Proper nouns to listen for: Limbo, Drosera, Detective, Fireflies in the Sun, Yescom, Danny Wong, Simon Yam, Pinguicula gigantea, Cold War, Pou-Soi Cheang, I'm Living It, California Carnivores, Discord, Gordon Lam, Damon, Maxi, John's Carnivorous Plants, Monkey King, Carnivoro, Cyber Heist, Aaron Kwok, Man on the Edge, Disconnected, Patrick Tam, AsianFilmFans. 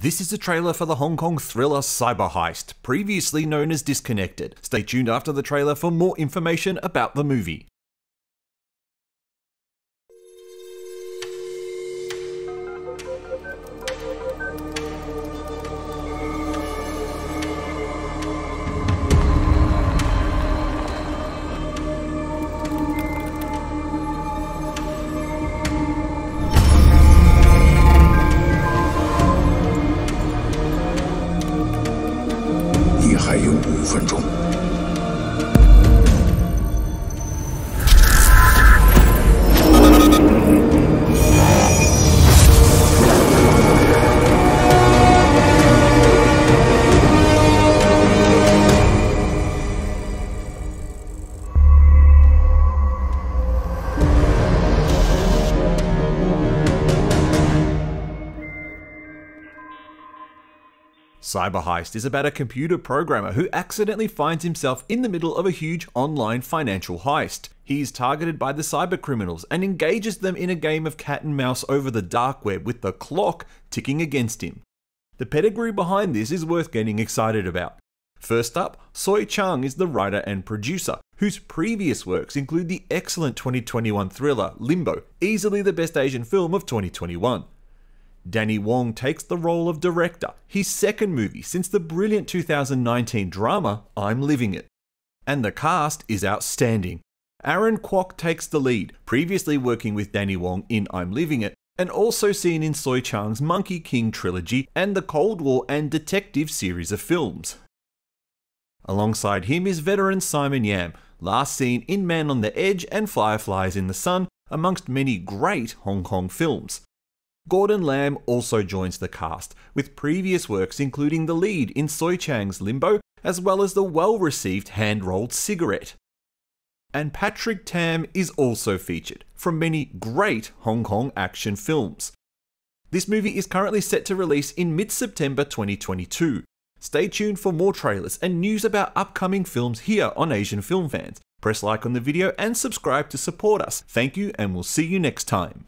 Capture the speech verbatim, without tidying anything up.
This is a trailer for the Hong Kong thriller Cyber Heist, previously known as Disconnected. Stay tuned after the trailer for more information about the movie. Cyber Heist is about a computer programmer who accidentally finds himself in the middle of a huge online financial heist. He is targeted by the cyber criminals and engages them in a game of cat and mouse over the dark web with the clock ticking against him. The pedigree behind this is worth getting excited about. First up, Pou-Soi Cheang is the writer and producer, whose previous works include the excellent twenty twenty-one thriller Limbo, easily the best Asian film of twenty twenty-one. Danny Wong takes the role of director, his second movie since the brilliant two thousand nineteen drama I'm Living It. And the cast is outstanding. Aaron Kwok takes the lead, previously working with Danny Wong in I'm Living It, and also seen in Pou-Soi Cheang's Monkey King trilogy and the Cold War and Detective series of films. Alongside him is veteran Simon Yam, last seen in Man on the Edge and Fireflies in the Sun, amongst many great Hong Kong films. Gordon Lam also joins the cast, with previous works including the lead in Pou-Soi Cheang's Limbo, as well as the well-received hand-rolled cigarette. And Patrick Tam is also featured, from many great Hong Kong action films. This movie is currently set to release in mid-September twenty twenty-two. Stay tuned for more trailers and news about upcoming films here on Asian Film Fans. Press like on the video and subscribe to support us. Thank you, and we'll see you next time.